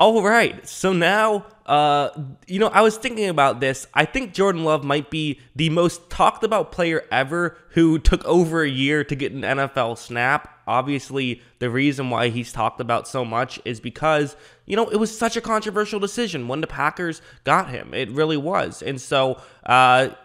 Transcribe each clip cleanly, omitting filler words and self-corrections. All right, so now, I was thinking about this. I think Jordan Love might be the most talked about player ever who took over a year to get an NFL snap. Obviously, the reason why he's talked about so much is because, it was such a controversial decision when the Packers got him. It really was. And so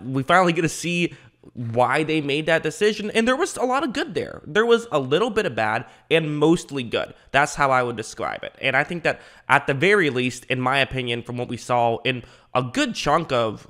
we finally get to see why they made that decision, and there was a lot of good there. There was a little bit of bad and mostly good. That's how I would describe it. And I think that at the very least, in my opinion, from what we saw in a good chunk of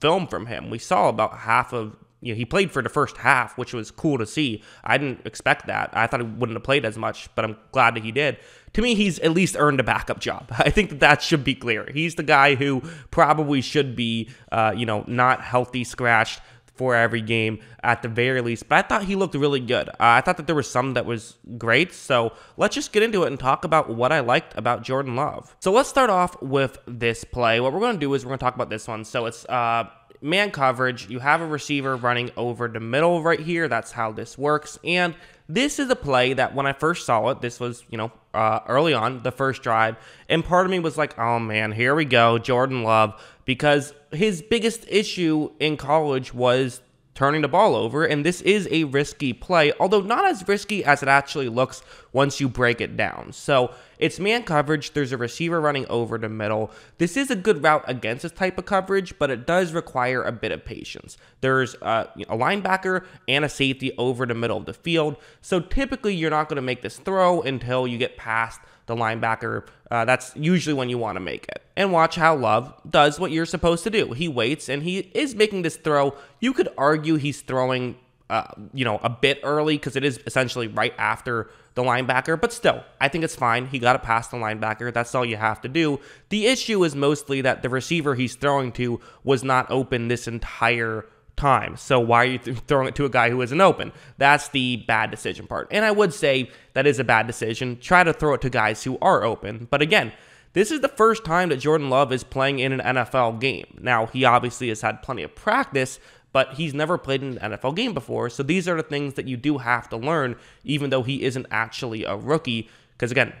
film from him, we saw about half of, he played for the first half, which was cool to see. I didn't expect that. I thought he wouldn't have played as much, but I'm glad that he did. To me, he's at least earned a backup job. I think that should be clear. He's the guy who probably should be, not healthy, scratched for every game at the very least, but I thought he looked really good. I thought that there was some that was great, so let's just get into it and talk about what I liked about Jordan Love. So let's start off with this play. What we're going to do is we're going to talk about this one. So it's man coverage. You have a receiver running over the middle right here. That's how this works, and this is a play that when I first saw it, this was, early on, the first drive, and part of me was like, oh man, here we go, Jordan Love, because his biggest issue in college was turning the ball over, and this is a risky play, although not as risky as it actually looks once you break it down. So it's man coverage. There's a receiver running over the middle. This is a good route against this type of coverage, but it does require a bit of patience. There's a linebacker and a safety over the middle of the field, so typically you're not going to make this throw until you get past the linebacker. That's usually when you want to make it. And watch how Love does what you're supposed to do. He waits, and he is making this throw. You could argue he's throwing, a bit early because it is essentially right after the linebacker, but still, I think it's fine. He got it past the linebacker. That's all you have to do. The issue is mostly that the receiver he's throwing to was not open this entire time. So why are you throwing it to a guy who isn't open? That's the bad decision part. And I would say that is a bad decision. Try to throw it to guys who are open. But again, this is the first time that Jordan Love is playing in an NFL game. Now, he obviously has had plenty of practice, but he's never played in an NFL game before. So these are the things that you do have to learn, even though he isn't actually a rookie. Because again,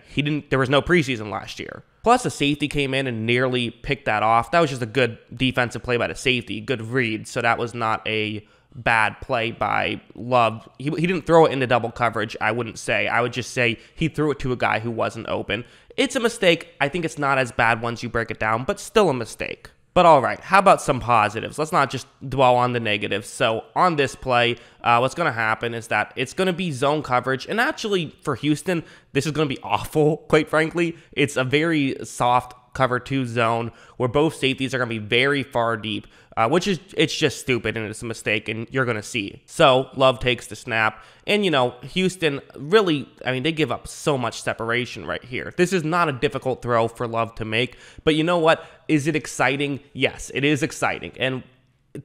there was no preseason last year. Plus, a safety came in and nearly picked that off. That was just a good defensive play by the safety, good read. So that was not a bad play by Love. He didn't throw it into double coverage, I wouldn't say. I would just say he threw it to a guy who wasn't open. It's a mistake. I think it's not as bad once you break it down, but still a mistake. But all right, how about some positives? Let's not just dwell on the negatives. So on this play, what's going to happen is that it's going to be zone coverage. And actually, for Houston, this is going to be awful, quite frankly. It's a very soft cover two zone where both safeties are going to be very far deep, it's just stupid, and it's a mistake, and you're going to see. So Love takes the snap, and Houston really, they give up so much separation right here. This is not a difficult throw for Love to make, but you know what? Is it exciting? Yes, it is exciting. And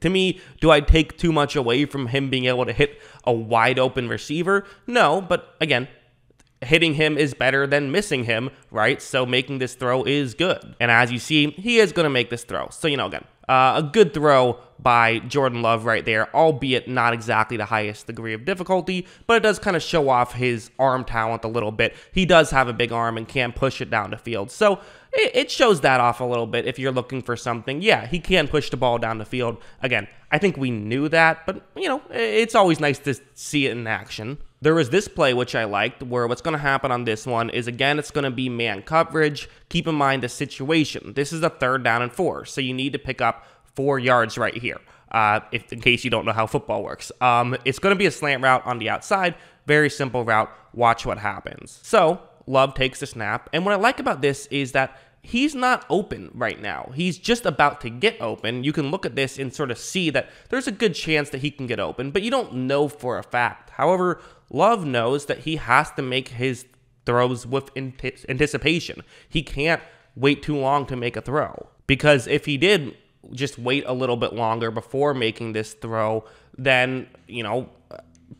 to me, do I take too much away from him being able to hit a wide open receiver? No, but again, hitting him is better than missing him, right? So making this throw is good. And as you see, he is going to make this throw. So, again, a good throw by Jordan Love right there, albeit not exactly the highest degree of difficulty, but it does kind of show off his arm talent a little bit. He does have a big arm and can push it down the field. So it shows that off a little bit if you're looking for something. Yeah, he can push the ball down the field. Again, I think we knew that, but, it's always nice to see it in action. There was this play, which I liked, where what's going to happen on this one is, again, it's going to be man coverage. Keep in mind the situation. This is a 3rd down and 4, so you need to pick up 4 yards right here, in case you don't know how football works. It's going to be a slant route on the outside. Very simple route. Watch what happens. So Love takes the snap, and what I like about this is that he's not open right now. He's just about to get open. You can look at this and sort of see that there's a good chance that he can get open, but you don't know for a fact. However, Love knows that he has to make his throws with anticipation. He can't wait too long to make a throw, because if he did just wait a little bit longer before making this throw, then,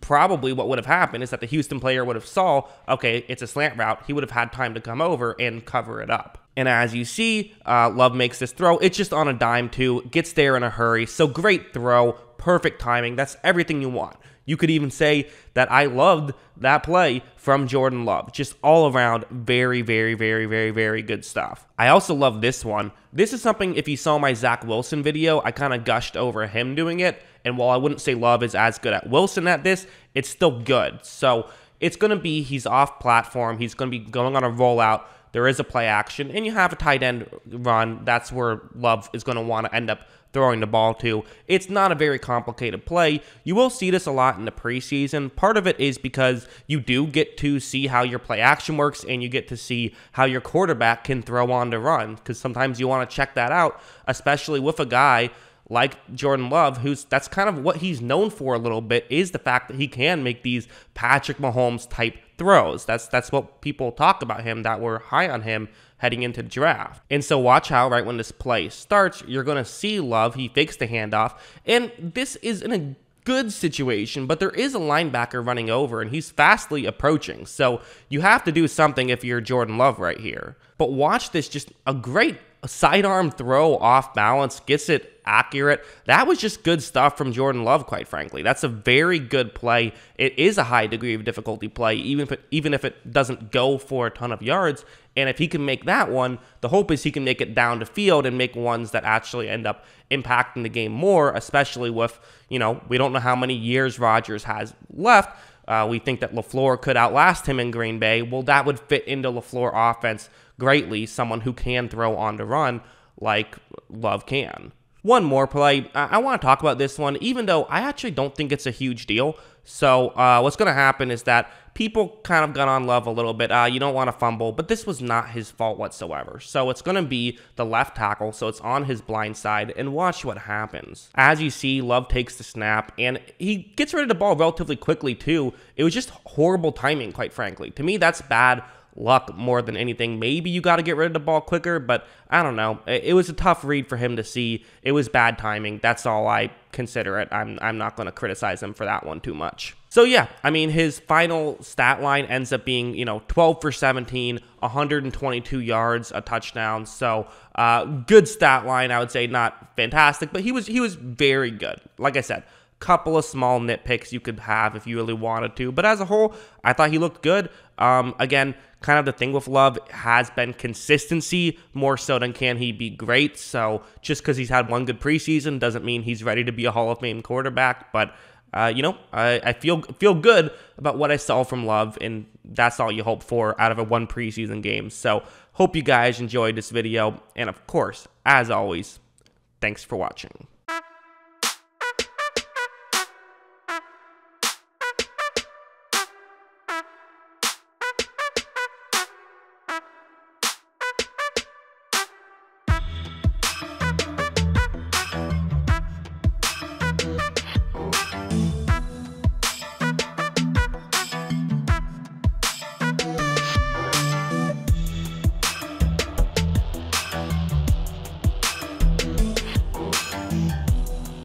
probably what would have happened is that the Houston player would have saw, okay, it's a slant route. He would have had time to come over and cover it up. And as you see, Love makes this throw. It's just on a dime too. Gets there in a hurry. So great throw. Perfect timing. That's everything you want. You could even say that I loved that play from Jordan Love. Just all around, very, very, very, very, very good stuff. I also love this one. This is something, if you saw my Zach Wilson video, I kind of gushed over him doing it. And while I wouldn't say Love is as good at Wilson at this, it's still good. So it's going to be, he's off platform. He's going to be going on a rollout. There is a play action, and you have a tight end run. That's where Love is going to want to end up throwing the ball to. It's not a very complicated play. You will see this a lot in the preseason. Part of it is because you do get to see how your play action works, and you get to see how your quarterback can throw on the run, because sometimes you want to check that out, especially with a guy like Jordan Love, who's, that's kind of what he's known for a little bit, is the fact that he can make these Patrick Mahomes type throws. That's what people talk about him, that were high on him heading into the draft. And so watch how right when this play starts, you're going to see Love, he fakes the handoff, and this is in a good situation, but there is a linebacker running over, and he's fastly approaching, so you have to do something if you're Jordan Love right here. But watch this, just a great sidearm throw off balance, gets it accurate. That was just good stuff from Jordan Love, quite frankly. That's a very good play. It is a high degree of difficulty play, even if it doesn't go for a ton of yards. And if he can make that one, the hope is he can make it down the field and make ones that actually end up impacting the game more, especially with, you know, we don't know how many years Rodgers has left. We think that LaFleur could outlast him in Green Bay. Well, that would fit into LaFleur offense greatly, someone who can throw on the run like Love can. One more play. I want to talk about this one, even though I actually don't think it's a huge deal. So what's going to happen is that people kind of got on Love a little bit. You don't want to fumble, but this was not his fault whatsoever. So it's going to be the left tackle, so it's on his blind side, and watch what happens. As you see, Love takes the snap, and he gets rid of the ball relatively quickly, too. It was just horrible timing, quite frankly. To me, that's bad luck more than anything. Maybe you got to get rid of the ball quicker, but I don't know. It was a tough read for him to see. It was bad timing. That's all I consider it. I'm not going to criticize him for that one too much. So yeah, I mean, his final stat line ends up being, you know, 12 for 17, 122 yards, a touchdown. So good stat line. I would say not fantastic, but he was very good. Like I said, couple of small nitpicks you could have if you really wanted to, but as a whole, I thought he looked good. Again, kind of the thing with Love has been consistency more so than can he be great. So just because he's had one good preseason doesn't mean he's ready to be a Hall of Fame quarterback. But you know, I feel good about what I saw from Love, and that's all you hope for out of a one preseason game. So hope you guys enjoyed this video, and of course, as always, thanks for watching.